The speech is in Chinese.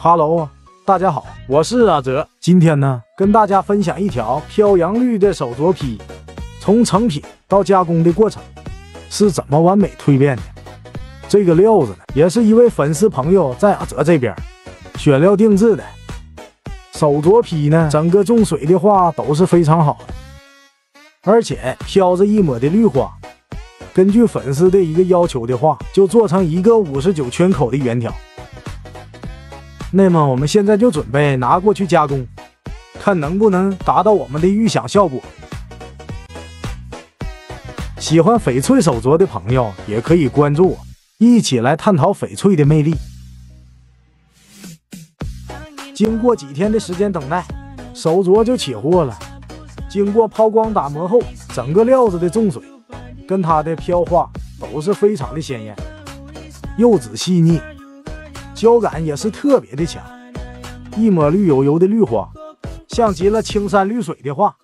哈喽啊，大家好，我是阿哲，今天呢跟大家分享一条飘扬绿的手镯披，从成品到加工的过程是怎么完美蜕变的。这个料子呢也是一位粉丝朋友在阿哲这边选料定制的。手镯披呢整个重水的话都是非常好的，而且飘着一抹的绿花。根据粉丝的一个要求的话，就做成一个59圈口的圆条。那么我们现在就准备拿过去加工，看能不能达到我们的预想效果。喜欢翡翠手镯的朋友也可以关注我，一起来探讨翡翠的魅力。经过几天的时间等待，手镯就起货了。经过抛光打磨后，整个料子的重水跟它的飘花都是非常的鲜艳，釉质细腻，胶感也是特别的强。一抹绿油油的绿花，像极了青山绿水的画。